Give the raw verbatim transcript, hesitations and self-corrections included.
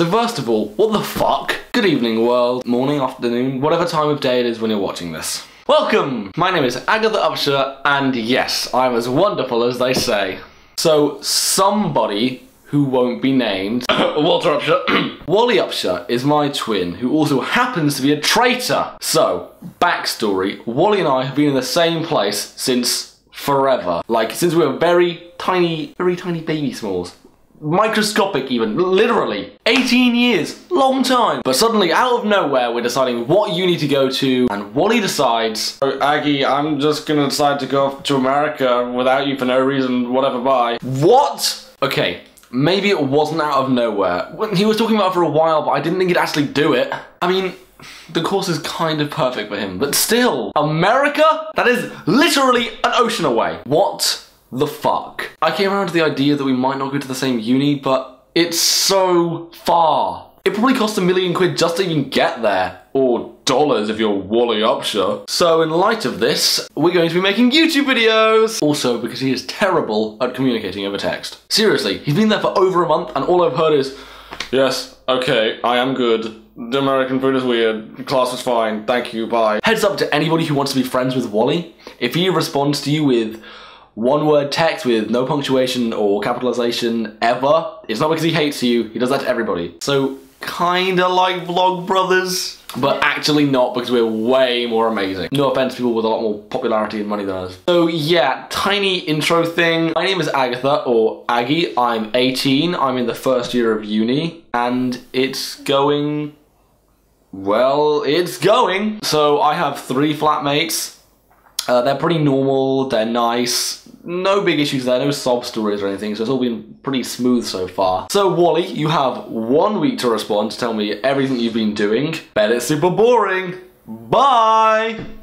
So first of all, what the fuck? Good evening world, morning, afternoon, whatever time of day it is when you're watching this. Welcome! My name is Agatha Upshur, and yes, I'm as wonderful as they say. So somebody who won't be named, Walter Upshur, Wally Upshur is my twin, who also happens to be a traitor. So, backstory, Wally and I have been in the same place since forever. Like, since we were very tiny, very tiny baby smalls. Microscopic even, literally. eighteen years, long time. But suddenly, out of nowhere, we're deciding what uni to go to, and Wally decides, oh, Aggie, I'm just gonna decide to go off to America without you for no reason, whatever, bye. What? Okay, maybe it wasn't out of nowhere. He was talking about it for a while, but I didn't think he'd actually do it. I mean, the course is kind of perfect for him, but still, America? That is literally an ocean away. What? The fuck. I came around to the idea that we might not go to the same uni, but it's so far. It probably cost a million quid just to even get there. Or dollars if you're Wally Upshur. So in light of this, we're going to be making YouTube videos. Also because he is terrible at communicating over text. Seriously, he's been there for over a month and all I've heard is, yes, okay, I am good. The American food is weird. Class was fine. Thank you, bye. Heads up to anybody who wants to be friends with Wally. If he responds to you with one word text with no punctuation or capitalization ever, it's not because he hates you, he does that to everybody. So kinda like Vlogbrothers, but actually not because we're way more amazing. No offense, people with a lot more popularity and money than us. So yeah, tiny intro thing. My name is Agatha, or Aggie, I'm eighteen, I'm in the first year of uni, and it's going, well, it's going. So I have three flatmates. Uh, they're pretty normal, they're nice, no big issues there, no sob stories or anything, so it's all been pretty smooth so far. So Wally, you have one week to respond to tell me everything you've been doing. Bet it's super boring. Bye!